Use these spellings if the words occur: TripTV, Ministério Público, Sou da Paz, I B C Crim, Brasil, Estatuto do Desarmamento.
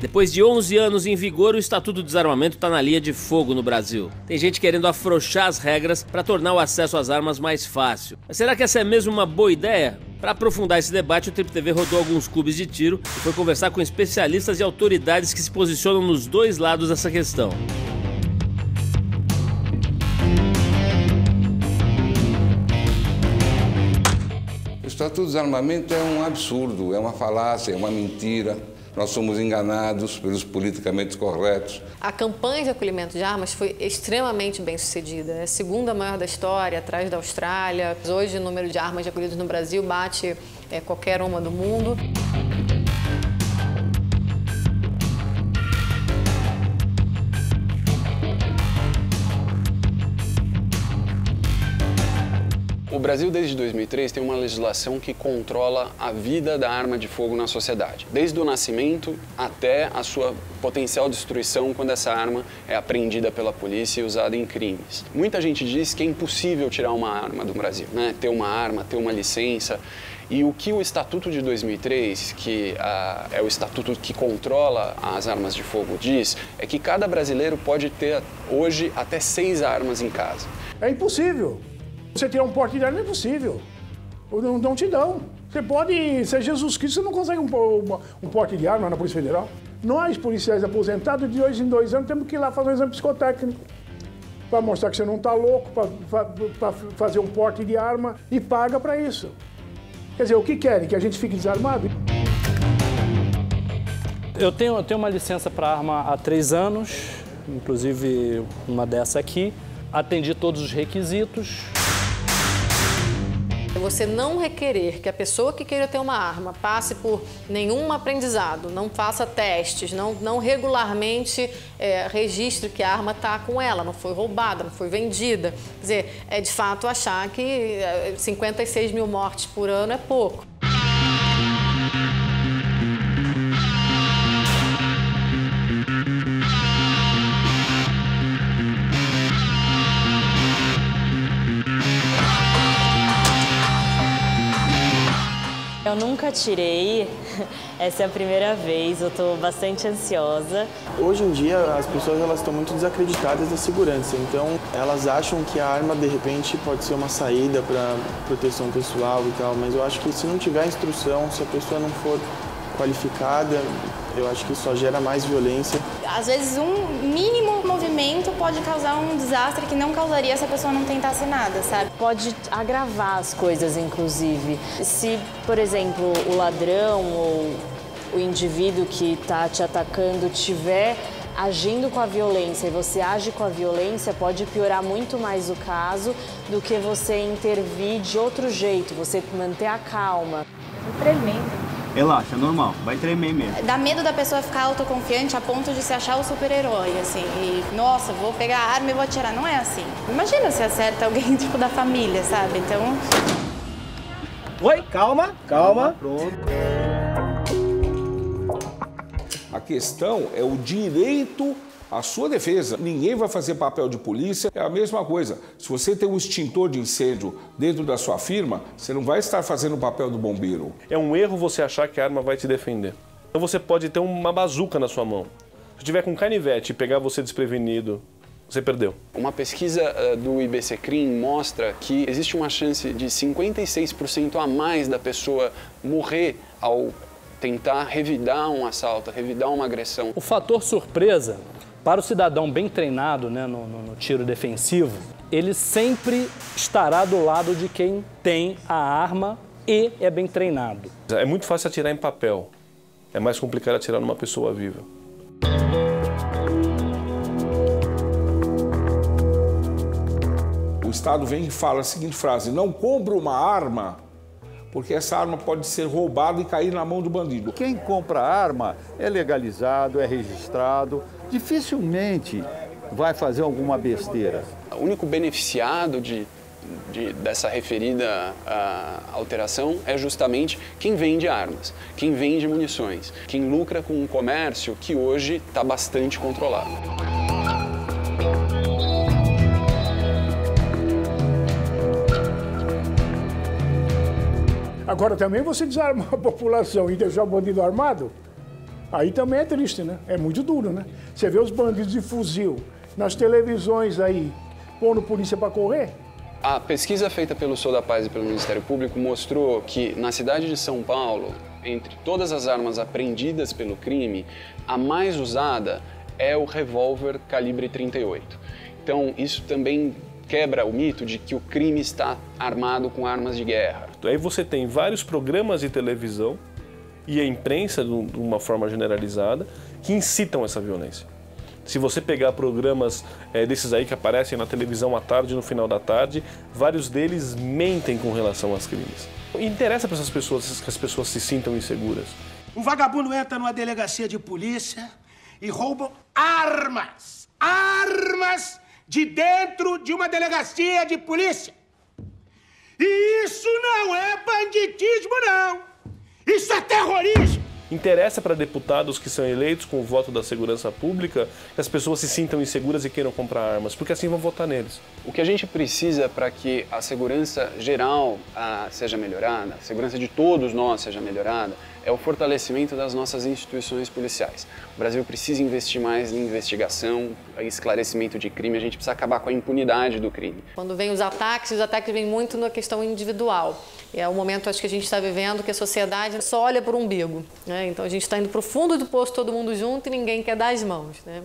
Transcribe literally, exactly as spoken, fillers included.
Depois de onze anos em vigor, o Estatuto do Desarmamento está na linha de fogo no Brasil. Tem gente querendo afrouxar as regras para tornar o acesso às armas mais fácil. Mas será que essa é mesmo uma boa ideia? Para aprofundar esse debate, o TripTV rodou alguns clubes de tiro e foi conversar com especialistas e autoridades que se posicionam nos dois lados dessa questão. O Estatuto do Desarmamento é um absurdo, é uma falácia, é uma mentira. Nós somos enganados pelos politicamente corretos. A campanha de acolhimento de armas foi extremamente bem sucedida. É a segunda maior da história, atrás da Austrália. Hoje o número de armas acolhidas no Brasil bate é, qualquer uma do mundo. O Brasil, desde dois mil e três, tem uma legislação que controla a vida da arma de fogo na sociedade, desde o nascimento até a sua potencial destruição quando essa arma é apreendida pela polícia e usada em crimes. Muita gente diz que é impossível tirar uma arma do Brasil, né? Ter uma arma, ter uma licença. E o que o Estatuto de dois mil e três, que ah, é o estatuto que controla as armas de fogo, diz, é que cada brasileiro pode ter hoje até seis armas em casa. É impossível. Você tirar um porte de arma é impossível. Não, não te dão. Você pode ser Jesus Cristo, você não consegue um, um, um porte de arma na Polícia Federal. Nós, policiais aposentados, de dois em dois anos, temos que ir lá fazer um exame psicotécnico para mostrar que você não está louco, para fazer um porte de arma e paga para isso. Quer dizer, o que querem? Que a gente fique desarmado? Eu tenho, eu tenho uma licença para arma há três anos, inclusive uma dessa aqui. Atendi todos os requisitos. Você não requerer que a pessoa que queira ter uma arma passe por nenhum aprendizado, não faça testes, não, não regularmente é, registre que a arma está com ela, não foi roubada, não foi vendida. Quer dizer, é de fato achar que cinquenta e seis mil mortes por ano é pouco. Eu nunca tirei, essa é a primeira vez, eu estou bastante ansiosa. Hoje em dia as pessoas elas estão muito desacreditadas da segurança, então elas acham que a arma de repente pode ser uma saída para proteção pessoal e tal, mas eu acho que se não tiver instrução, se a pessoa não for qualificada, eu acho que só gera mais violência. Às vezes um mínimo movimento pode causar um desastre que não causaria se a pessoa não tentasse nada, sabe? Pode agravar as coisas, inclusive. Se, por exemplo, o ladrão ou o indivíduo que está te atacando tiver agindo com a violência e você age com a violência, pode piorar muito mais o caso do que você intervir de outro jeito, você manter a calma. É tremendo. Relaxa, é normal, vai tremer mesmo. Dá medo da pessoa ficar autoconfiante a ponto de se achar o super-herói, assim. E, nossa, vou pegar a arma e vou atirar. Não é assim. Imagina se acerta alguém, tipo, da família, sabe? Então... Oi, calma, calma. Pronto. A questão é o direito à sua defesa. Ninguém vai fazer papel de polícia. É a mesma coisa. Se você tem um extintor de incêndio dentro da sua firma, você não vai estar fazendo o papel do bombeiro. É um erro você achar que a arma vai te defender. Então você pode ter uma bazuca na sua mão. Se tiver com canivete e pegar você desprevenido, você perdeu. Uma pesquisa do I B C Crim mostra que existe uma chance de cinquenta e seis por cento a mais da pessoa morrer ao tentar revidar um assalto, revidar uma agressão. O fator surpresa, para o cidadão bem treinado, né, no, no, no tiro defensivo, ele sempre estará do lado de quem tem a arma e é bem treinado. É muito fácil atirar em papel, é mais complicado atirar numa pessoa viva. O Estado vem e fala a seguinte frase: não compra uma arma, porque essa arma pode ser roubada e cair na mão do bandido. Quem compra arma é legalizado, é registrado, dificilmente vai fazer alguma besteira. O único beneficiado de, de, dessa referida uh, alteração é justamente quem vende armas, quem vende munições, quem lucra com um comércio que hoje está bastante controlado. Agora também você desarma a população e deixar o bandido armado, Aí também é triste, né? É muito duro, né? Você vê os bandidos de fuzil nas televisões aí, pondo polícia para correr. A pesquisa feita pelo Sou da Paz e pelo Ministério Público mostrou que na cidade de São Paulo, entre todas as armas apreendidas pelo crime, a mais usada é o revólver calibre trinta e oito. Então, isso também quebra o mito de que o crime está armado com armas de guerra. Aí você tem vários programas de televisão e a imprensa, de uma forma generalizada, que incitam essa violência. Se você pegar programas é, desses aí que aparecem na televisão à tarde, no final da tarde, vários deles mentem com relação aos crimes. Interessa para essas pessoas que as pessoas se sintam inseguras. Um vagabundo entra numa delegacia de polícia e roubam armas. Armas de dentro de uma delegacia de polícia. E isso não é banditismo, não. Isso é terrorismo. Interessa para deputados que são eleitos com o voto da segurança pública que as pessoas se sintam inseguras e queiram comprar armas, porque assim vão votar neles. O que a gente precisa para que a segurança geral ah, seja melhorada, a segurança de todos nós seja melhorada, é o fortalecimento das nossas instituições policiais. O Brasil precisa investir mais em investigação, em esclarecimento de crime, a gente precisa acabar com a impunidade do crime. Quando vem os ataques, os ataques vêm muito na questão individual. É o momento, acho que a gente está vivendo, que a sociedade só olha por umbigo, né? Então a gente está indo para o fundo do poço, todo mundo junto, e ninguém quer dar as mãos, né?